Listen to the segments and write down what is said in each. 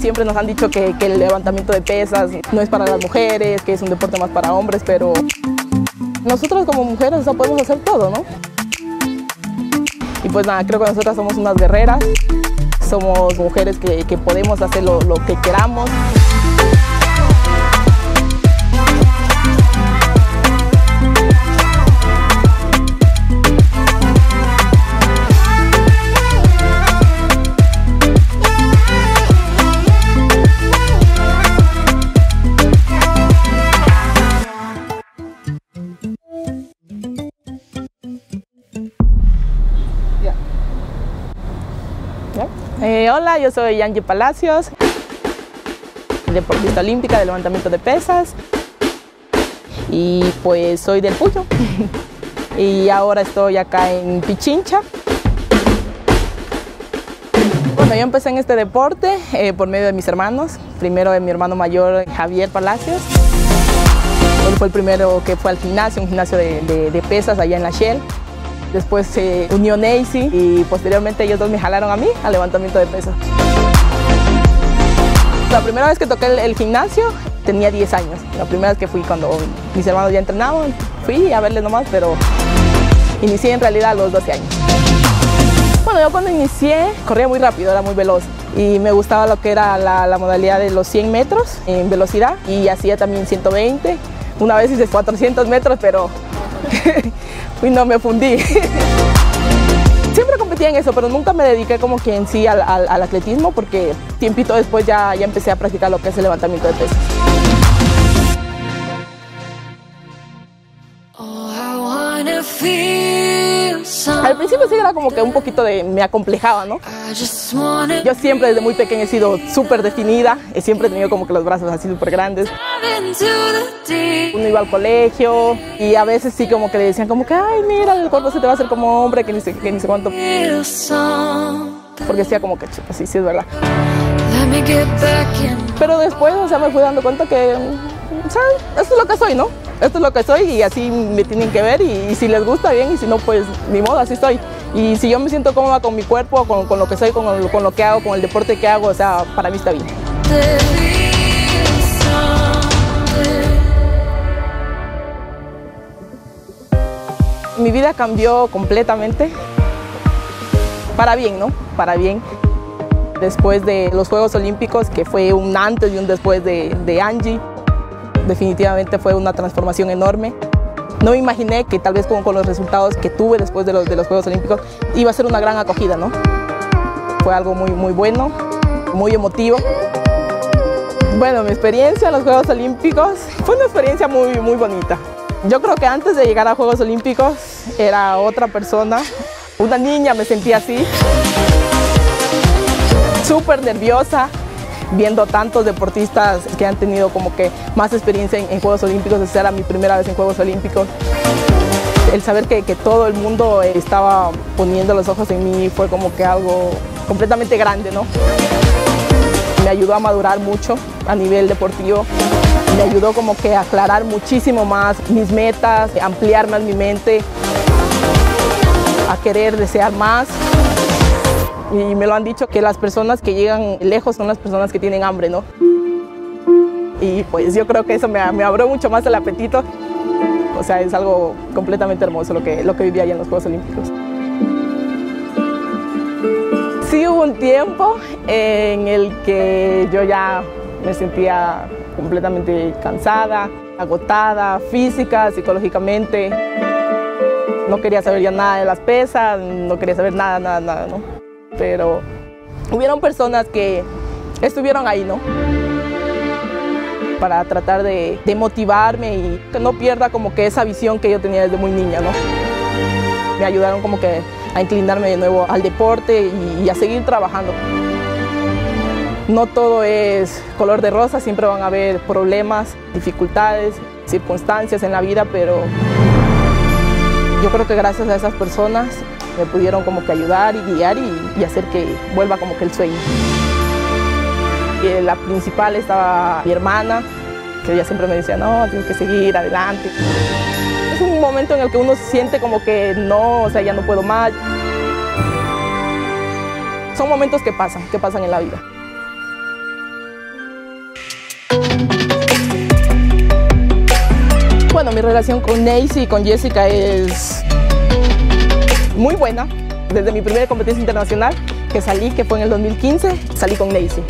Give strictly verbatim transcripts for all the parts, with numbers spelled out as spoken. Siempre nos han dicho que, que el levantamiento de pesas no es para las mujeres, que es un deporte más para hombres, pero nosotros como mujeres lo podemos hacer todo, ¿no? Y pues nada, creo que nosotras somos unas guerreras, somos mujeres que, que podemos hacer lo, lo que queramos. Eh, hola, yo soy Angie Palacios, deportista olímpica de levantamiento de pesas y pues soy del Puyo y ahora estoy acá en Pichincha. Bueno, yo empecé en este deporte eh, por medio de mis hermanos, primero de mi hermano mayor Javier Palacios. Él fue el primero que fue al gimnasio, un gimnasio de, de, de pesas allá en La Shell. Después se unió Neisi y posteriormente ellos dos me jalaron a mí al levantamiento de pesas. La primera vez que toqué el, el gimnasio tenía diez años. La primera vez que fui cuando mis hermanos ya entrenaban, fui a verles nomás, pero inicié en realidad a los doce años. Bueno, yo cuando inicié corría muy rápido, era muy veloz y me gustaba lo que era la, la modalidad de los cien metros en velocidad y hacía también ciento veinte. Una vez hice cuatrocientos metros, pero... y no me fundí. Siempre competía en eso, pero nunca me dediqué como que en sí al, al, al atletismo porque tiempito después ya, ya empecé a practicar lo que es el levantamiento de pesas. Al principio sí era como que un poquito de... me acomplejaba, ¿no? Yo siempre desde muy pequeña he sido súper definida, he siempre tenido como que los brazos así súper grandes. Uno iba al colegio y a veces sí como que le decían como que ay, mira, el cuerpo se te va a hacer como hombre, que ni sé, que ni sé cuánto. Porque decía como que chuta, sí, sí es verdad. Pero después, o sea, me fui dando cuenta que... o sea, esto es lo que soy, ¿no? Esto es lo que soy y así me tienen que ver y, y si les gusta bien y si no, pues ni modo, así soy. Y si yo me siento cómoda con mi cuerpo, con, con lo que soy, con, con lo que hago, con el deporte que hago, o sea, para mí está bien. Mi vida cambió completamente, para bien, ¿no? Para bien. Después de los Juegos Olímpicos, que fue un antes y un después de, de Angie, definitivamente fue una transformación enorme. No me imaginé que tal vez con, con los resultados que tuve después de los, de los Juegos Olímpicos iba a ser una gran acogida, ¿no? Fue algo muy, muy bueno, muy emotivo. Bueno, mi experiencia en los Juegos Olímpicos fue una experiencia muy, muy bonita. Yo creo que antes de llegar a Juegos Olímpicos era otra persona, una niña, me sentía así, súper nerviosa, viendo tantos deportistas que han tenido como que más experiencia en, en Juegos Olímpicos. Esa era mi primera vez en Juegos Olímpicos. El saber que, que todo el mundo estaba poniendo los ojos en mí fue como que algo completamente grande, ¿no? Me ayudó a madurar mucho a nivel deportivo. Me ayudó como que a aclarar muchísimo más mis metas, ampliar más mi mente, a querer desear más. Y me lo han dicho que las personas que llegan lejos son las personas que tienen hambre, ¿no? Y pues yo creo que eso me, me abrió mucho más el apetito. O sea, es algo completamente hermoso lo que, lo que viví allá en los Juegos Olímpicos. Sí hubo un tiempo en el que yo ya me sentía completamente cansada, agotada, física, psicológicamente. No quería saber ya nada de las pesas, no quería saber nada, nada, nada, ¿no? Pero hubieron personas que estuvieron ahí, ¿no? Para tratar de, de motivarme y que no pierda como que esa visión que yo tenía desde muy niña, ¿no? Me ayudaron como que a inclinarme de nuevo al deporte y, y a seguir trabajando. No todo es color de rosa, siempre van a haber problemas, dificultades, circunstancias en la vida, pero yo creo que gracias a esas personas me pudieron como que ayudar y guiar y, y hacer que vuelva como que el sueño. Y la principal estaba mi hermana, que ella siempre me decía, no, tienes que seguir adelante. Es un momento en el que uno se siente como que no, o sea, ya no puedo más. Son momentos que pasan, que pasan en la vida. Bueno, mi relación con Neisi y con Jessica es muy buena. Desde mi primera competencia internacional que salí, que fue en el dos mil quince, salí con Neisi.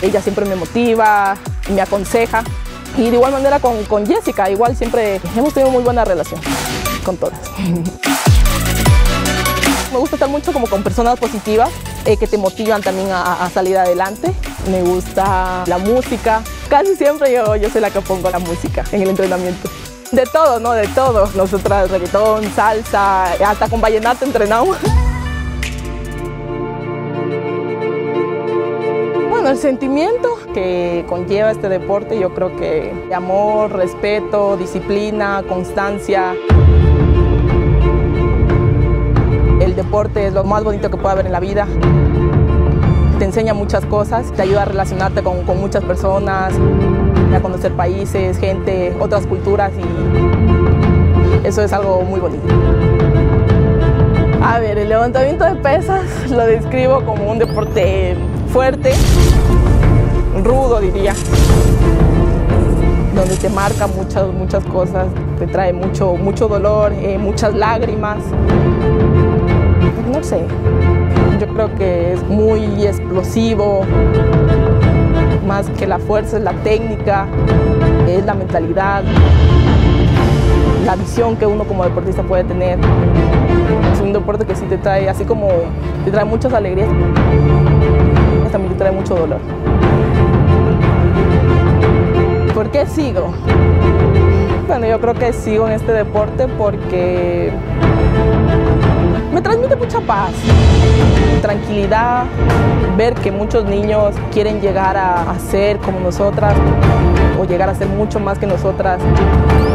Ella siempre me motiva, me aconseja. Y de igual manera con, con Jessica, igual siempre hemos tenido muy buena relación con todas. Me gusta estar mucho como con personas positivas eh, que te motivan también a, a salir adelante. Me gusta la música. Casi siempre yo, yo soy la que pongo la música en el entrenamiento. De todo, ¿no? De todo. Nosotras reggaetón, salsa, hasta con vallenato entrenamos. Bueno, el sentimiento que conlleva este deporte, yo creo que amor, respeto, disciplina, constancia. El deporte es lo más bonito que puede haber en la vida. Te enseña muchas cosas, te ayuda a relacionarte con, con muchas personas, a conocer países, gente, otras culturas, y eso es algo muy bonito. A ver, el levantamiento de pesas lo describo como un deporte fuerte, rudo diría, donde te marca muchas, muchas cosas, te trae mucho, mucho dolor, eh, muchas lágrimas, no sé, yo creo que es muy explosivo. Más que la fuerza es la técnica, es la mentalidad, la visión que uno como deportista puede tener. Es un deporte que sí te trae, así como te trae muchas alegrías, también te trae mucho dolor. ¿Por qué sigo? Bueno, yo creo que sigo en este deporte porque me transmite mucha paz, tranquilidad, ver que muchos niños quieren llegar a, a ser como nosotras o llegar a ser mucho más que nosotras,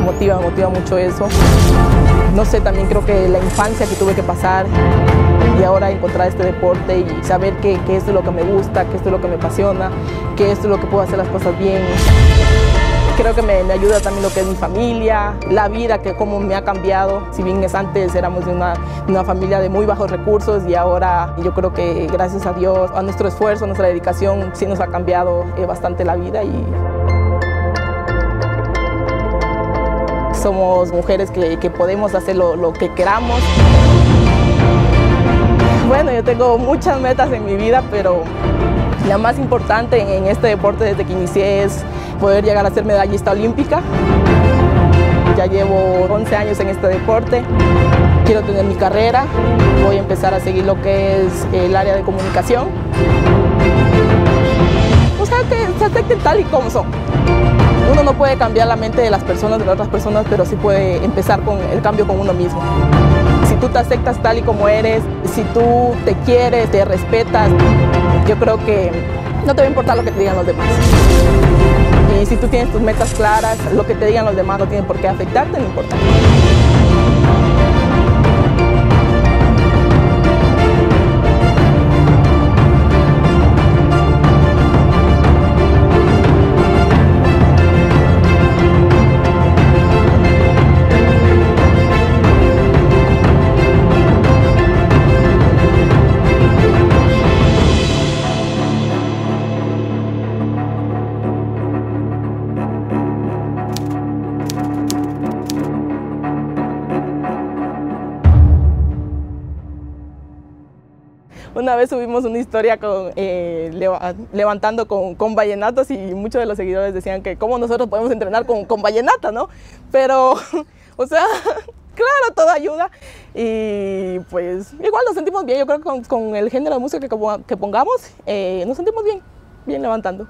motiva, motiva mucho eso. No sé, también creo que la infancia que tuve que pasar y ahora encontrar este deporte y saber que, que esto es lo que me gusta, que esto es lo que me apasiona, que esto es lo que puedo hacer las cosas bien. Creo que me, me ayuda también lo que es mi familia, la vida, que cómo me ha cambiado. Si bien es antes éramos de una, una familia de muy bajos recursos, y ahora yo creo que gracias a Dios, a nuestro esfuerzo, a nuestra dedicación, sí nos ha cambiado eh, bastante la vida. Y somos mujeres que, que podemos hacer lo, lo que queramos. Bueno, yo tengo muchas metas en mi vida, pero la más importante en este deporte desde que inicié es poder llegar a ser medallista olímpica. Ya llevo once años en este deporte, quiero tener mi carrera, voy a empezar a seguir lo que es el área de comunicación. O sea, que acepten tal y como son. Uno no puede cambiar la mente de las personas, de las otras personas, pero sí puede empezar con el cambio con uno mismo. Si tú te aceptas tal y como eres, si tú te quieres, te respetas, yo creo que no te va a importar lo que te digan los demás. Y si tú tienes tus metas claras, lo que te digan los demás no tiene por qué afectarte, no importa. Una vez subimos una historia con, eh, levantando con, con vallenatos, y muchos de los seguidores decían que cómo nosotros podemos entrenar con, con vallenata, ¿no? Pero, o sea, claro, todo ayuda. Y pues igual nos sentimos bien. Yo creo que con, con el género de música que, que pongamos, eh, nos sentimos bien, bien levantando.